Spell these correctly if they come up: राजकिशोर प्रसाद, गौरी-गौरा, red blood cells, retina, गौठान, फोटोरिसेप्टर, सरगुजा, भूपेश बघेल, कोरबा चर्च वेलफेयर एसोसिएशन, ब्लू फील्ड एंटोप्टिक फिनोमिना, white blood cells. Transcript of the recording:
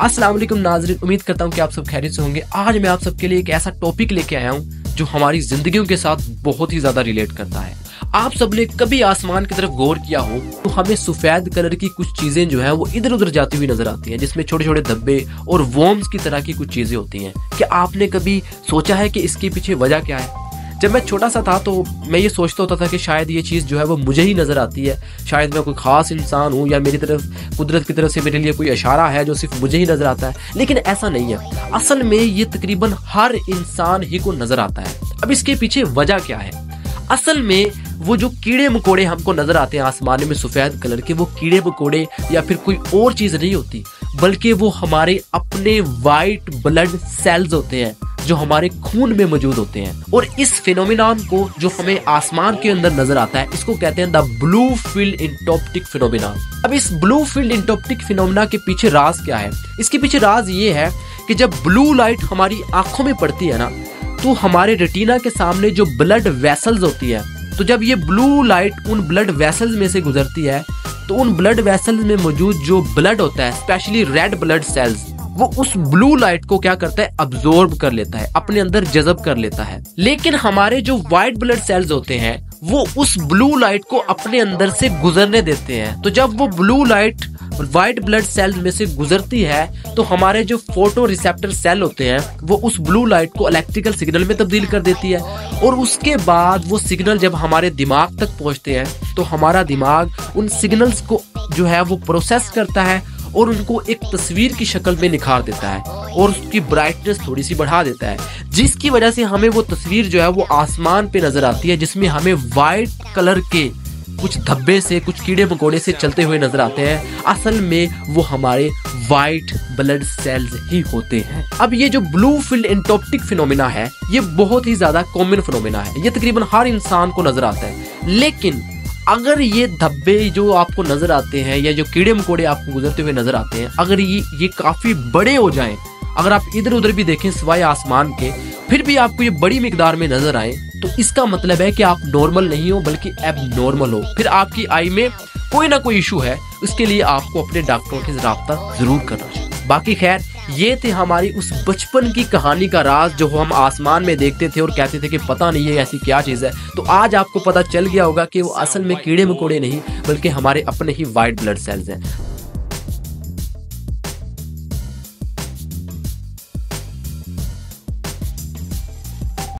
अस्सलाम वालेकुम नाजरीन, उम्मीद करता हूँ कि आप सब खैरियत से होंगे। आज मैं आप सबके लिए एक ऐसा टॉपिक लेके आया हूँ जो हमारी जिंदगियों के साथ बहुत ही ज्यादा रिलेट करता है। आप सब ने कभी आसमान की तरफ गौर किया हो तो हमें सफेद कलर की कुछ चीजें जो है वो इधर उधर जाती हुई नजर आती हैं, जिसमें छोटे छोटे धब्बे और वॉर्म्स की तरह की कुछ चीजें होती हैं। क्या आपने कभी सोचा है कि इसके पीछे वजह क्या है? जब मैं छोटा सा था तो मैं ये सोचता होता था कि शायद ये चीज़ जो है वो मुझे ही नजर आती है, शायद मैं कोई खास इंसान हूँ या मेरी तरफ कुदरत की तरफ से मेरे लिए कोई इशारा है जो सिर्फ मुझे ही नजर आता है। लेकिन ऐसा नहीं है, असल में ये तकरीबन हर इंसान ही को नजर आता है। अब इसके पीछे वजह क्या है? असल में वो जो कीड़े मकोड़े हमको नजर आते हैं आसमान में सफेद कलर के, वो कीड़े मकोड़े या फिर कोई और चीज नहीं होती, बल्कि वो हमारे अपने वाइट ब्लड सेल्स होते हैं जो हमारे खून में मौजूद होते हैं। और इस फिनोमिनान को जो हमें आसमान के अंदर नजर आता है, इसको कहते हैं the ब्लू फील्ड एंटोप्टिक फिनोमिना। अब इस ब्लू फील्ड एंटोप्टिक फिनोमिना के पीछे राज क्या है? इसके पीछे राज ये है कि जब ब्लू लाइट हमारी आंखों में पड़ती है ना, तो हमारे रेटिना के सामने जो ब्लड वेसल्स होती है, तो जब ये ब्लू लाइट उन ब्लड वेसल्स में से गुजरती है तो उन ब्लड वेसल्स में मौजूद जो ब्लड होता है, स्पेशली रेड ब्लड सेल्स, वो उस ब्लू लाइट को क्या करता है, अब्सॉर्ब कर लेता है, अपने अंदर जज़ब कर लेता है। लेकिन हमारे जो व्हाइट ब्लड सेल्स होते हैं वो उस ब्लू लाइट को अपने अंदर से गुजरने देते हैं। तो जब वो blue light white blood cells में से गुजरती है तो हमारे जो फोटोरिसेप्टर सेल होते हैं वो उस ब्लू लाइट को इलेक्ट्रिकल सिग्नल में तब्दील कर देती है। और उसके बाद वो सिग्नल जब हमारे दिमाग तक पहुंचते हैं तो हमारा दिमाग उन सिग्नल्स को जो है वो प्रोसेस करता है और उनको एक तस्वीर की शक्ल में निखार देता है और उसकी ब्राइटनेस थोड़ी सी बढ़ा देता है, जिसकी वजह से हमें वो तस्वीर जो है वो आसमान पे नजर आती है, जिसमें हमें वाइट कलर के कुछ धब्बे से, कुछ कीड़े मकोड़े से चलते हुए नजर आते हैं। असल में वो हमारे वाइट ब्लड सेल्स ही होते हैं। अब ये जो ब्लू फील्ड एंटोप्टिक फिनोमिना है, ये बहुत ही ज्यादा कॉमन फिनोमिना है, ये तकरीबन हर इंसान को नजर आता है। लेकिन अगर ये धब्बे जो आपको नजर आते हैं या जो कीड़े मकोड़े आपको गुजरते हुए नजर आते हैं, अगर ये काफी बड़े हो जाएं, अगर आप इधर उधर भी देखें सिवाय आसमान के, फिर भी आपको ये बड़ी मिकदार में नजर आए, तो इसका मतलब है कि आप नॉर्मल नहीं हो बल्कि एबनॉर्मल हो। फिर आपकी आई में कोई ना कोई इशू है, इसके लिए आपको अपने डॉक्टरों के राब्ता जरूर करना चाहिए। बाकी खैर, ये थे हमारी उस बचपन की कहानी का राज जो हम आसमान में देखते थे और कहते थे कि पता नहीं है ऐसी क्या चीज़ है। तो आज आपको पता चल गया होगा कि वो असल में कीड़े मकोड़े नहीं बल्कि हमारे अपने ही वाइट ब्लड सेल्स हैं।